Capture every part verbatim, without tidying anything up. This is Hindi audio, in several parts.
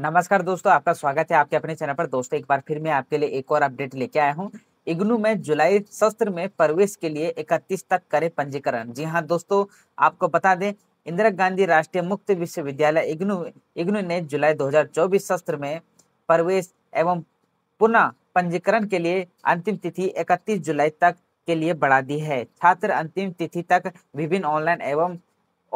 नमस्कार दोस्तों, आपका स्वागत है आपके अपने चैनल पर। दोस्तों, एक बार फिर मैं आपके लिए एक और अपडेट लेके आया हूँ। इग्नू में जुलाई सत्र में प्रवेश के लिए इकतीस तक करें पंजीकरण। जी हाँ दोस्तों, आपको बता दें इंदिरा गांधी राष्ट्रीय मुक्त विश्वविद्यालय इग्नू इग्नू ने जुलाई दो हज़ार चौबीस सत्र में प्रवेश एवं पुनः पंजीकरण के लिए अंतिम तिथि इकतीस जुलाई तक के लिए बढ़ा दी है। छात्र अंतिम तिथि तक विभिन्न ऑनलाइन एवं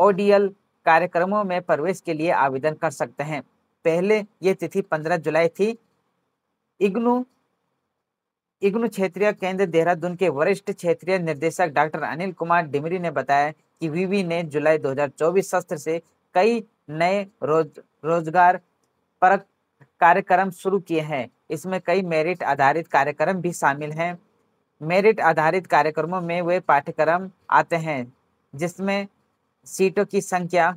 ओडीएल कार्यक्रमों में प्रवेश के लिए आवेदन कर सकते हैं। पहले ये तिथि पंद्रह जुलाई थी। इग्नू इग्नू क्षेत्रीय केंद्र देहरादून के वरिष्ठ क्षेत्रीय निर्देशक डॉ अनिल कुमार डिमरी ने बताया कि वीवी ने जुलाई दो हज़ार चौबीस सत्र से कई नए रोज रोजगार परक कार्यक्रम शुरू किए हैं। इसमें कई मेरिट आधारित कार्यक्रम भी शामिल हैं। मेरिट आधारित कार्यक्रमों में वे पाठ्यक्रम आते हैं जिसमें सीटों की संख्या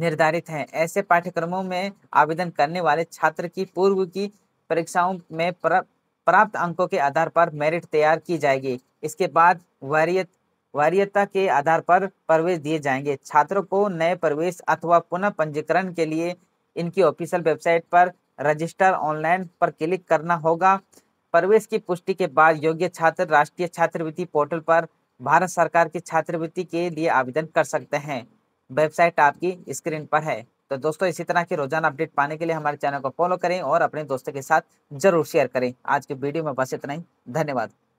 निर्धारित है। ऐसे पाठ्यक्रमों में आवेदन करने वाले छात्र की पूर्व की परीक्षाओं में प्राप्त अंकों के आधार पर मेरिट तैयार की जाएगी। इसके बाद वरीयत वरीयता के आधार पर प्रवेश दिए जाएंगे। छात्रों को नए प्रवेश अथवा पुनः पंजीकरण के लिए इनकी ऑफिशियल वेबसाइट पर रजिस्टर ऑनलाइन पर क्लिक करना होगा। प्रवेश की पुष्टि के बाद योग्य छात्र राष्ट्रीय छात्रवृत्ति पोर्टल पर भारत सरकार की छात्रवृत्ति के लिए आवेदन कर सकते हैं। वेबसाइट आपकी स्क्रीन पर है। तो दोस्तों, इसी तरह के रोजाना अपडेट पाने के लिए हमारे चैनल को फॉलो करें और अपने दोस्तों के साथ जरूर शेयर करें। आज के वीडियो में बस इतना ही। धन्यवाद।